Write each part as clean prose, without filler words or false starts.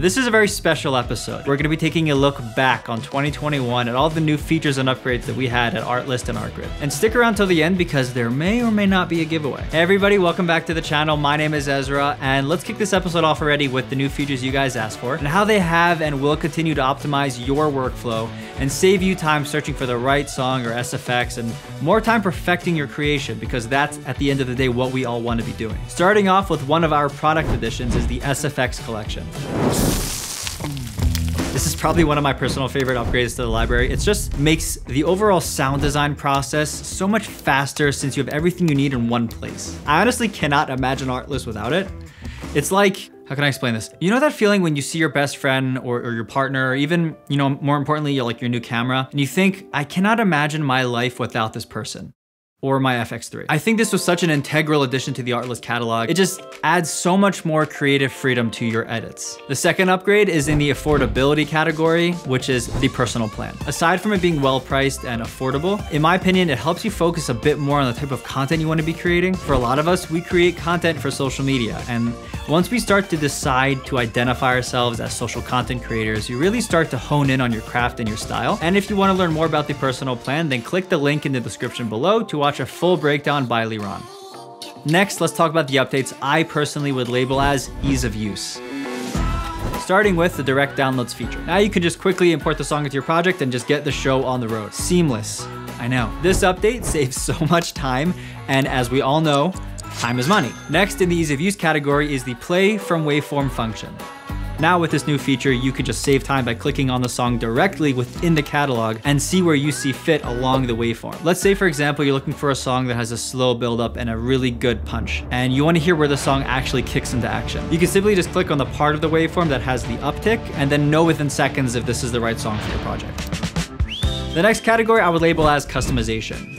This is a very special episode. We're going to be taking a look back on 2021 at all the new features and upgrades that we had at Artlist and Artgrid. And stick around till the end because there may or may not be a giveaway. Hey everybody, welcome back to the channel. My name is Ezra, and let's kick this episode off already with the new features you guys asked for and how they have and will continue to optimize your workflow and save you time searching for the right song or SFX and more time perfecting your creation, because that's at the end of the day what we all want to be doing. Starting off with one of our product additions is the SFX collection. This is probably one of my personal favorite upgrades to the library. It just makes the overall sound design process so much faster since you have everything you need in one place. I honestly cannot imagine Artlist without it. It's like, how can I explain this? You know that feeling when you see your best friend or your partner, or even, you know, more importantly, like your new camera, and you think, I cannot imagine my life without this person or my FX3. I think this was such an integral addition to the Artlist catalog. It just adds so much more creative freedom to your edits. The second upgrade is in the affordability category, which is the personal plan. Aside from it being well-priced and affordable, in my opinion, it helps you focus a bit more on the type of content you want to be creating. For a lot of us, we create content for social media, and once we start to decide to identify ourselves as social content creators, you really start to hone in on your craft and your style. And if you want to learn more about the personal plan, then click the link in the description below to watch a full breakdown by Liron. Next, let's talk about the updates I personally would label as ease of use. Starting with the direct downloads feature. Now you can just quickly import the song into your project and just get the show on the road. Seamless, I know. This update saves so much time, and as we all know, time is money. Next in the ease of use category is the play from waveform function. Now with this new feature, you can just save time by clicking on the song directly within the catalog and see where you see fit along the waveform. Let's say, for example, you're looking for a song that has a slow buildup and a really good punch, and you want to hear where the song actually kicks into action. You can simply just click on the part of the waveform that has the uptick and then know within seconds if this is the right song for your project. The next category I would label as customization.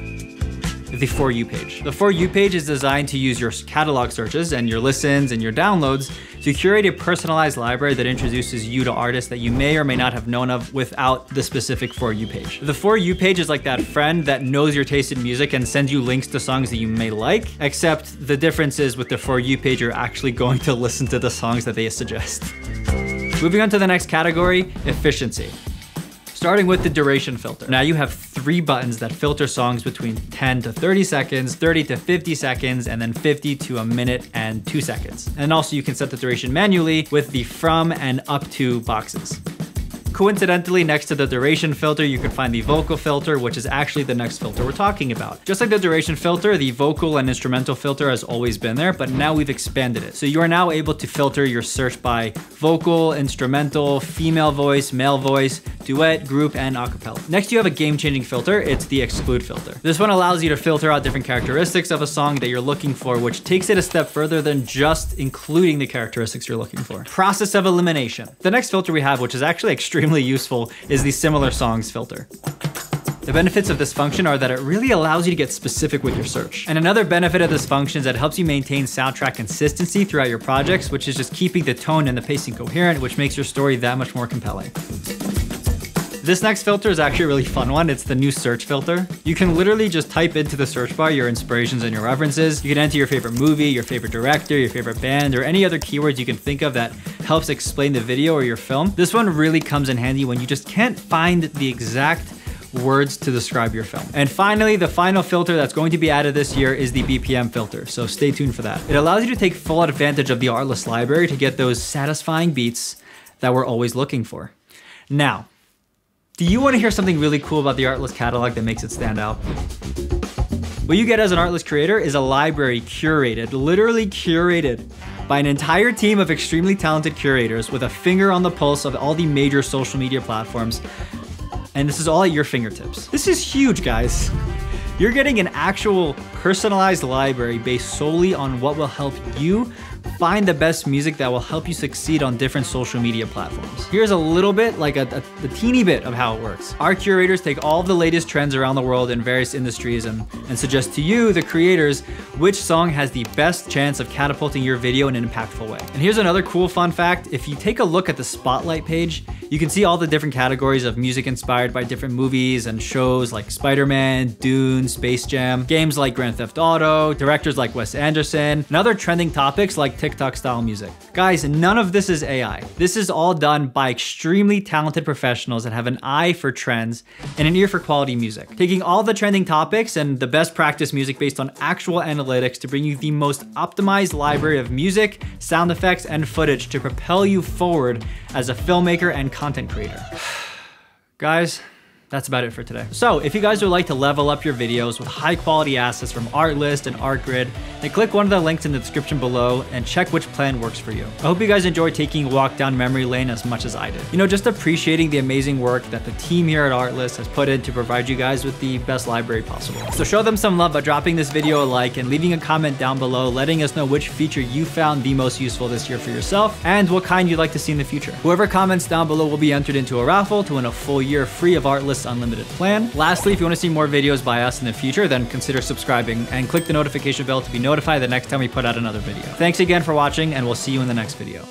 The For You page. The For You page is designed to use your catalog searches and your listens and your downloads to curate a personalized library that introduces you to artists that you may or may not have known of without the specific For You page. The For You page is like that friend that knows your taste in music and sends you links to songs that you may like, except the difference is with the For You page, you're actually going to listen to the songs that they suggest. Moving on to the next category, efficiency. Starting with the duration filter. Now you have 3 buttons that filter songs between 10 to 30 seconds, 30 to 50 seconds, and then 50 to 1 minute and 2 seconds. And also you can set the duration manually with the from and up to boxes. Coincidentally, next to the duration filter, you can find the vocal filter, which is actually the next filter we're talking about. Just like the duration filter, the vocal and instrumental filter has always been there, but now we've expanded it. So you are now able to filter your search by vocal, instrumental, female voice, male voice, duet, group, and acapella. Next, you have a game-changing filter. It's the exclude filter. This one allows you to filter out different characteristics of a song that you're looking for, which takes it a step further than just including the characteristics you're looking for. Process of elimination. The next filter we have, which is actually extremely useful, is the similar songs filter. The benefits of this function are that it really allows you to get specific with your search. And another benefit of this function is that it helps you maintain soundtrack consistency throughout your projects, which is just keeping the tone and the pacing coherent, which makes your story that much more compelling. This next filter is actually a really fun one. It's the new search filter. You can literally just type into the search bar your inspirations and your references. You can enter your favorite movie, your favorite director, your favorite band, or any other keywords you can think of that helps explain the video or your film. This one really comes in handy when you just can't find the exact words to describe your film. And finally, the final filter that's going to be added this year is the BPM filter, so stay tuned for that. It allows you to take full advantage of the Artlist library to get those satisfying beats that we're always looking for. Now, do you want to hear something really cool about the Artlist catalog that makes it stand out? What you get as an Artlist creator is a library curated, literally curated, by an entire team of extremely talented curators with a finger on the pulse of all the major social media platforms. And this is all at your fingertips. This is huge, guys. You're getting an actual personalized library based solely on what will help you find the best music that will help you succeed on different social media platforms. Here's a little bit, like a teeny bit of how it works. Our curators take all of the latest trends around the world in various industries and suggest to you, the creators, which song has the best chance of catapulting your video in an impactful way. And here's another cool fun fact. If you take a look at the Spotlight page, you can see all the different categories of music inspired by different movies and shows like Spider-Man, Dune, Space Jam, games like Grand Theft Auto, directors like Wes Anderson, and other trending topics like TikTok style music. Guys, none of this is AI. This is all done by extremely talented professionals that have an eye for trends and an ear for quality music, taking all the trending topics and the best practice music based on actual analytics to bring you the most optimized library of music, sound effects, and footage to propel you forward as a filmmaker and content creator. Guys, that's about it for today. So if you guys would like to level up your videos with high quality assets from Artlist and Artgrid, then click one of the links in the description below and check which plan works for you. I hope you guys enjoy taking a walk down memory lane as much as I did. You know, just appreciating the amazing work that the team here at Artlist has put in to provide you guys with the best library possible. So show them some love by dropping this video a like and leaving a comment down below, letting us know which feature you found the most useful this year for yourself and what kind you'd like to see in the future. Whoever comments down below will be entered into a raffle to win a full year free of Artlist unlimited plan. Lastly, if you want to see more videos by us in the future, then consider subscribing and click the notification bell to be notified the next time we put out another video. Thanks again for watching, and we'll see you in the next video.